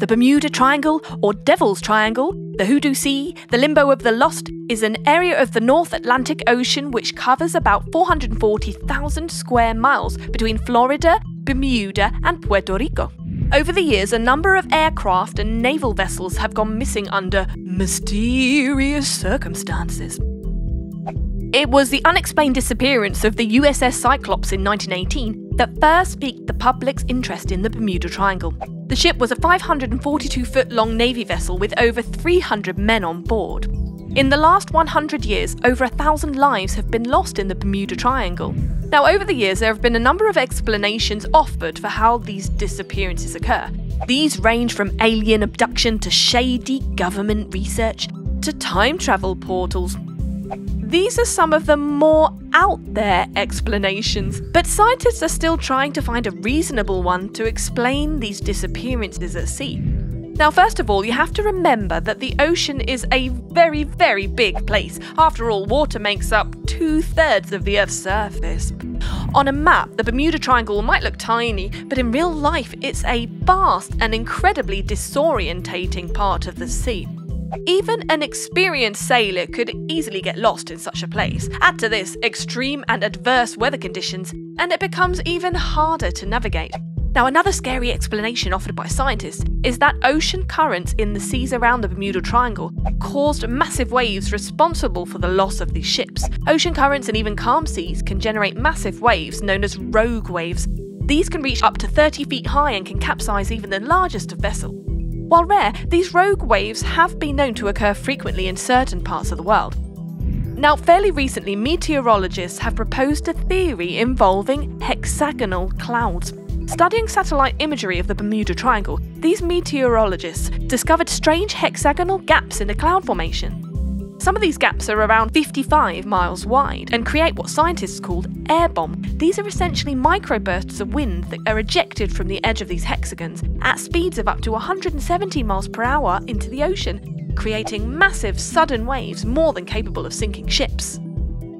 The Bermuda Triangle, or Devil's Triangle, the Hoodoo Sea, the Limbo of the Lost, is an area of the North Atlantic Ocean which covers about 440,000 square miles between Florida, Bermuda, and Puerto Rico. Over the years, a number of aircraft and naval vessels have gone missing under mysterious circumstances. It was the unexplained disappearance of the USS Cyclops in 1918 that first piqued the public's interest in the Bermuda Triangle. The ship was a 542-foot-long Navy vessel with over 300 men on board. In the last 100 years, over 1,000 lives have been lost in the Bermuda Triangle. Now, over the years, there have been a number of explanations offered for how these disappearances occur. These range from alien abduction to shady government research to time travel portals. These are some of the more out-there explanations, but scientists are still trying to find a reasonable one to explain these disappearances at sea. Now, first of all, you have to remember that the ocean is a very, very big place. After all, water makes up 2/3 of the Earth's surface. On a map, the Bermuda Triangle might look tiny, but in real life, it's a vast and incredibly disorientating part of the sea. Even an experienced sailor could easily get lost in such a place. Add to this extreme and adverse weather conditions, and it becomes even harder to navigate. Now, another scary explanation offered by scientists is that ocean currents in the seas around the Bermuda Triangle caused massive waves responsible for the loss of these ships. Ocean currents and even calm seas can generate massive waves known as rogue waves. These can reach up to 30 feet high and can capsize even the largest of vessels. While rare, these rogue waves have been known to occur frequently in certain parts of the world. Now, fairly recently, meteorologists have proposed a theory involving hexagonal clouds. Studying satellite imagery of the Bermuda Triangle, these meteorologists discovered strange hexagonal gaps in the cloud formation. Some of these gaps are around 55 miles wide and create what scientists called air bomb. These are essentially microbursts of wind that are ejected from the edge of these hexagons at speeds of up to 170 miles per hour into the ocean, creating massive sudden waves more than capable of sinking ships.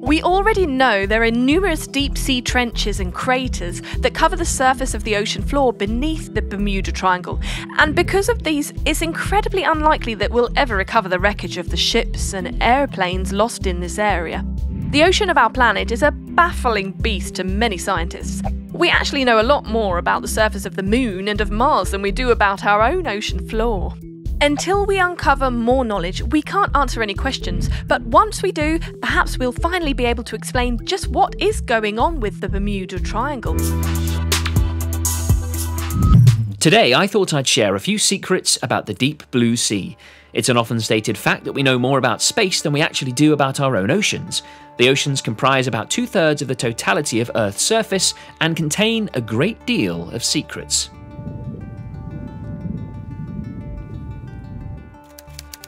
We already know there are numerous deep sea trenches and craters that cover the surface of the ocean floor beneath the Bermuda Triangle, and because of these, it's incredibly unlikely that we'll ever recover the wreckage of the ships and airplanes lost in this area. The ocean of our planet is a baffling beast to many scientists. We actually know a lot more about the surface of the Moon and of Mars than we do about our own ocean floor. Until we uncover more knowledge, we can't answer any questions, but once we do, perhaps we'll finally be able to explain just what is going on with the Bermuda Triangle. Today, I thought I'd share a few secrets about the deep blue sea. It's an often stated fact that we know more about space than we actually do about our own oceans. The oceans comprise about 2/3 of the totality of Earth's surface and contain a great deal of secrets.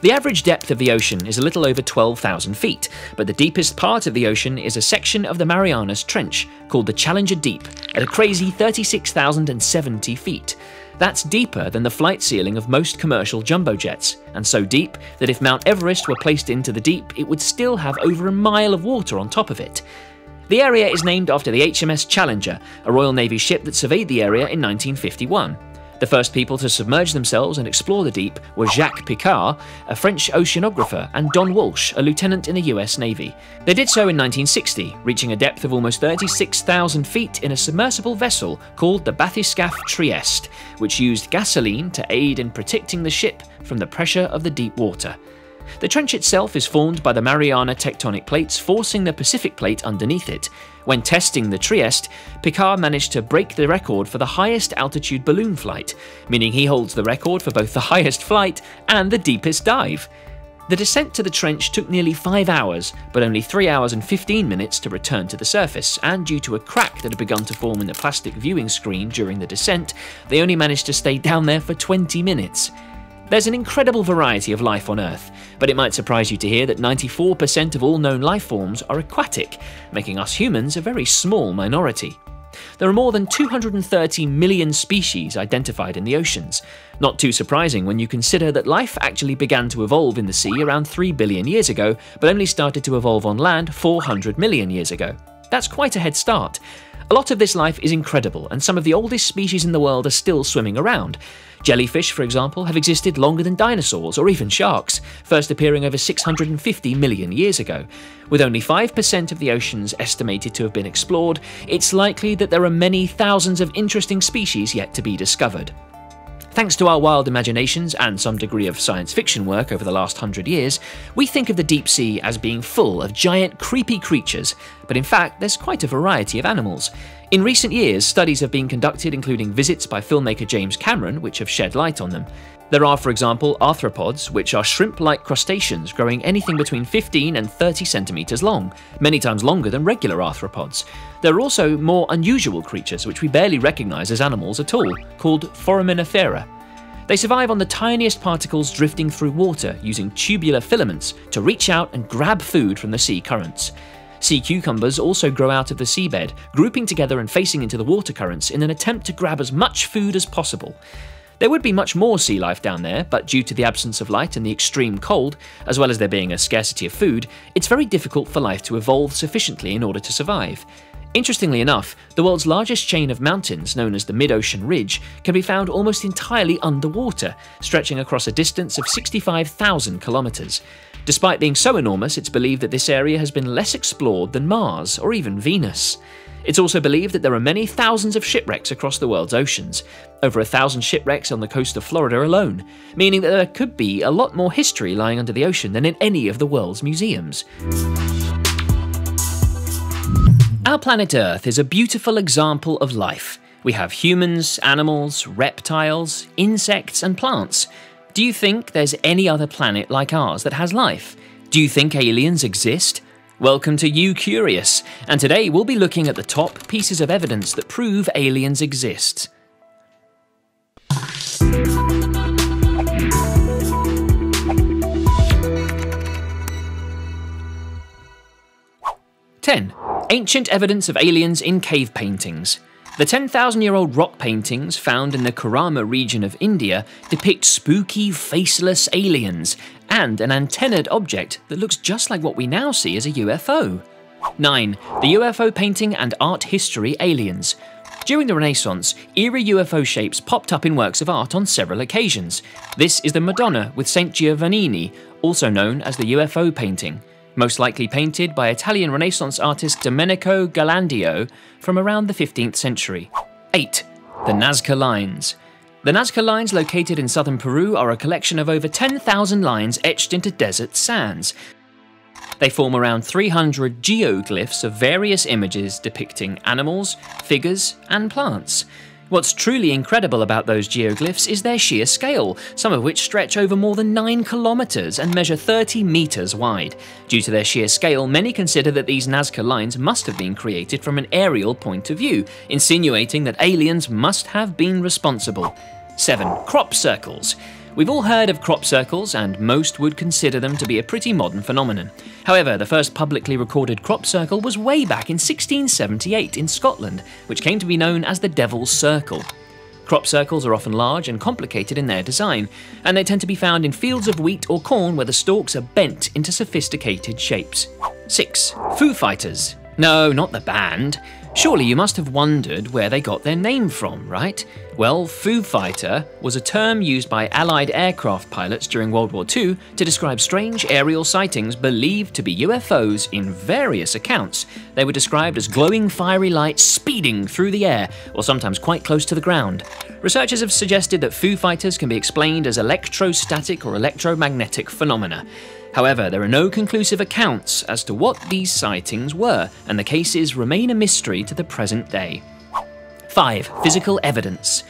The average depth of the ocean is a little over 12,000 feet, but the deepest part of the ocean is a section of the Marianas Trench called the Challenger Deep at a crazy 36,070 feet. That's deeper than the flight ceiling of most commercial jumbo jets, and so deep that if Mount Everest were placed into the deep, it would still have over a mile of water on top of it. The area is named after the HMS Challenger, a Royal Navy ship that surveyed the area in 1951. The first people to submerge themselves and explore the deep were Jacques Piccard, a French oceanographer, and Don Walsh, a lieutenant in the US Navy. They did so in 1960, reaching a depth of almost 36,000 feet in a submersible vessel called the Bathyscaphe Trieste, which used gasoline to aid in protecting the ship from the pressure of the deep water. The trench itself is formed by the Mariana tectonic plates forcing the Pacific plate underneath it. When testing the Trieste, Piccard managed to break the record for the highest altitude balloon flight, meaning he holds the record for both the highest flight and the deepest dive. The descent to the trench took nearly 5 hours, but only 3 hours and 15 minutes to return to the surface, and due to a crack that had begun to form in the plastic viewing screen during the descent, they only managed to stay down there for 20 minutes. There's an incredible variety of life on Earth, but it might surprise you to hear that 94% of all known life forms are aquatic, making us humans a very small minority. There are more than 230 million species identified in the oceans. Not too surprising when you consider that life actually began to evolve in the sea around 3 billion years ago, but only started to evolve on land 400 million years ago. That's quite a head start. A lot of this life is incredible, and some of the oldest species in the world are still swimming around. Jellyfish, for example, have existed longer than dinosaurs or even sharks, first appearing over 650 million years ago. With only 5% of the oceans estimated to have been explored, it's likely that there are many thousands of interesting species yet to be discovered. Thanks to our wild imaginations and some degree of science fiction work over the last 100 years, we think of the deep sea as being full of giant, creepy creatures, but in fact there's quite a variety of animals. In recent years, studies have been conducted including visits by filmmaker James Cameron, which have shed light on them. There are, for example, arthropods, which are shrimp-like crustaceans growing anything between 15 and 30 centimeters long, many times longer than regular arthropods. There are also more unusual creatures which we barely recognize as animals at all, called foraminifera. They survive on the tiniest particles drifting through water using tubular filaments to reach out and grab food from the sea currents. Sea cucumbers also grow out of the seabed, grouping together and facing into the water currents in an attempt to grab as much food as possible. There would be much more sea life down there, but due to the absence of light and the extreme cold, as well as there being a scarcity of food, it's very difficult for life to evolve sufficiently in order to survive. Interestingly enough, the world's largest chain of mountains, known as the Mid-Ocean Ridge, can be found almost entirely underwater, stretching across a distance of 65,000 kilometers. Despite being so enormous, it's believed that this area has been less explored than Mars or even Venus. It's also believed that there are many thousands of shipwrecks across the world's oceans, over 1,000 shipwrecks on the coast of Florida alone, meaning that there could be a lot more history lying under the ocean than in any of the world's museums. Our planet Earth is a beautiful example of life. We have humans, animals, reptiles, insects, and plants. Do you think there's any other planet like ours that has life? Do you think aliens exist? Welcome to You Curious, and today we'll be looking at the top pieces of evidence that prove aliens exist. Ten. Ancient evidence of aliens in cave paintings. The 10,000-year-old rock paintings found in the Kurama region of India depict spooky, faceless aliens and an antennaed object that looks just like what we now see as a UFO. 9. The UFO painting and art history aliens. During the Renaissance, eerie UFO shapes popped up in works of art on several occasions. This is the Madonna with Saint Giovannini, also known as the UFO painting, most likely painted by Italian Renaissance artist Domenico Ghirlandaio from around the 15th century. 8. The Nazca Lines. The Nazca Lines located in southern Peru are a collection of over 10,000 lines etched into desert sands. They form around 300 geoglyphs of various images depicting animals, figures, and plants. What's truly incredible about those geoglyphs is their sheer scale, some of which stretch over more than 9 kilometers and measure 30 meters wide. Due to their sheer scale, many consider that these Nazca lines must have been created from an aerial point of view, insinuating that aliens must have been responsible. 7. Crop circles. We've all heard of crop circles, and most would consider them to be a pretty modern phenomenon. However, the first publicly recorded crop circle was way back in 1678 in Scotland, which came to be known as the Devil's Circle. Crop circles are often large and complicated in their design, and they tend to be found in fields of wheat or corn where the stalks are bent into sophisticated shapes. 6. Foo Fighters. No, not the band. Surely you must have wondered where they got their name from, right? Well, Foo Fighter was a term used by Allied aircraft pilots during World War II to describe strange aerial sightings believed to be UFOs in various accounts. They were described as glowing fiery lights speeding through the air, or sometimes quite close to the ground. Researchers have suggested that Foo Fighters can be explained as electrostatic or electromagnetic phenomena. However, there are no conclusive accounts as to what these sightings were, and the cases remain a mystery to the present day. 5. Physical evidence.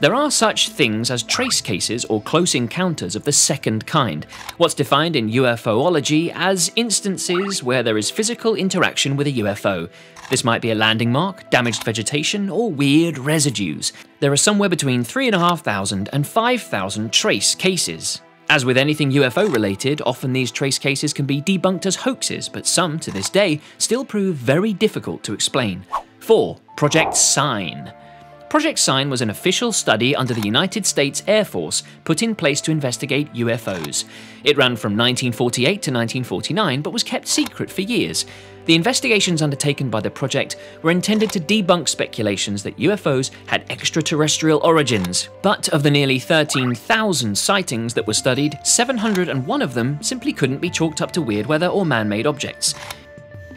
There are such things as trace cases or close encounters of the second kind, what's defined in UFOlogy as instances where there is physical interaction with a UFO. This might be a landing mark, damaged vegetation, or weird residues. There are somewhere between 3,500 and 5,000 trace cases. As with anything UFO-related, often these trace cases can be debunked as hoaxes, but some, to this day, still prove very difficult to explain. 4. Project Sign. Project Sign was an official study under the United States Air Force put in place to investigate UFOs. It ran from 1948 to 1949, but was kept secret for years. The investigations undertaken by the project were intended to debunk speculations that UFOs had extraterrestrial origins. But of the nearly 13,000 sightings that were studied, 701 of them simply couldn't be chalked up to weird weather or man-made objects.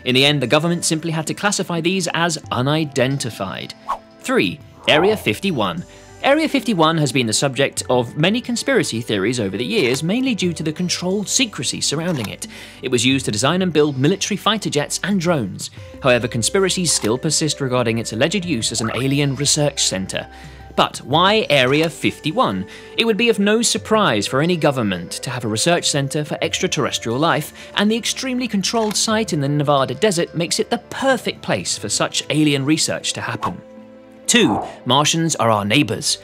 In the end, the government simply had to classify these as unidentified. 3. Area 51. Area 51 has been the subject of many conspiracy theories over the years, mainly due to the controlled secrecy surrounding it. It was used to design and build military fighter jets and drones. However, conspiracies still persist regarding its alleged use as an alien research center. But why Area 51? It would be of no surprise for any government to have a research center for extraterrestrial life, and the extremely controlled site in the Nevada desert makes it the perfect place for such alien research to happen. 2. Martians are our neighbors.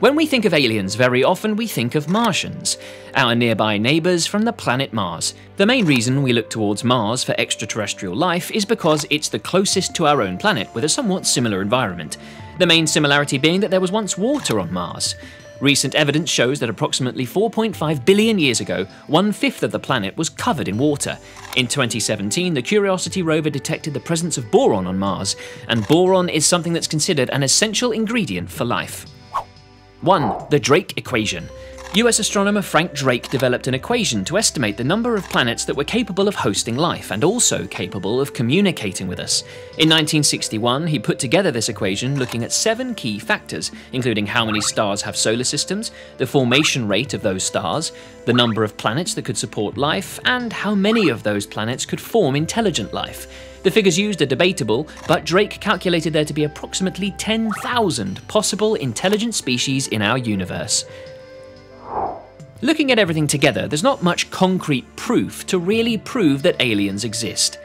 When we think of aliens, very often we think of Martians, our nearby neighbors from the planet Mars. The main reason we look towards Mars for extraterrestrial life is because it's the closest to our own planet with a somewhat similar environment. The main similarity being that there was once water on Mars. Recent evidence shows that approximately 4.5 billion years ago, 1/5 of the planet was covered in water. In 2017, the Curiosity rover detected the presence of boron on Mars, and boron is something that's considered an essential ingredient for life. 1. The Drake Equation. US astronomer Frank Drake developed an equation to estimate the number of planets that were capable of hosting life and also capable of communicating with us. In 1961, he put together this equation looking at 7 key factors, including how many stars have solar systems, the formation rate of those stars, the number of planets that could support life, and how many of those planets could form intelligent life. The figures used are debatable, but Drake calculated there to be approximately 10,000 possible intelligent species in our universe. Looking at everything together, there's not much concrete proof to really prove that aliens exist.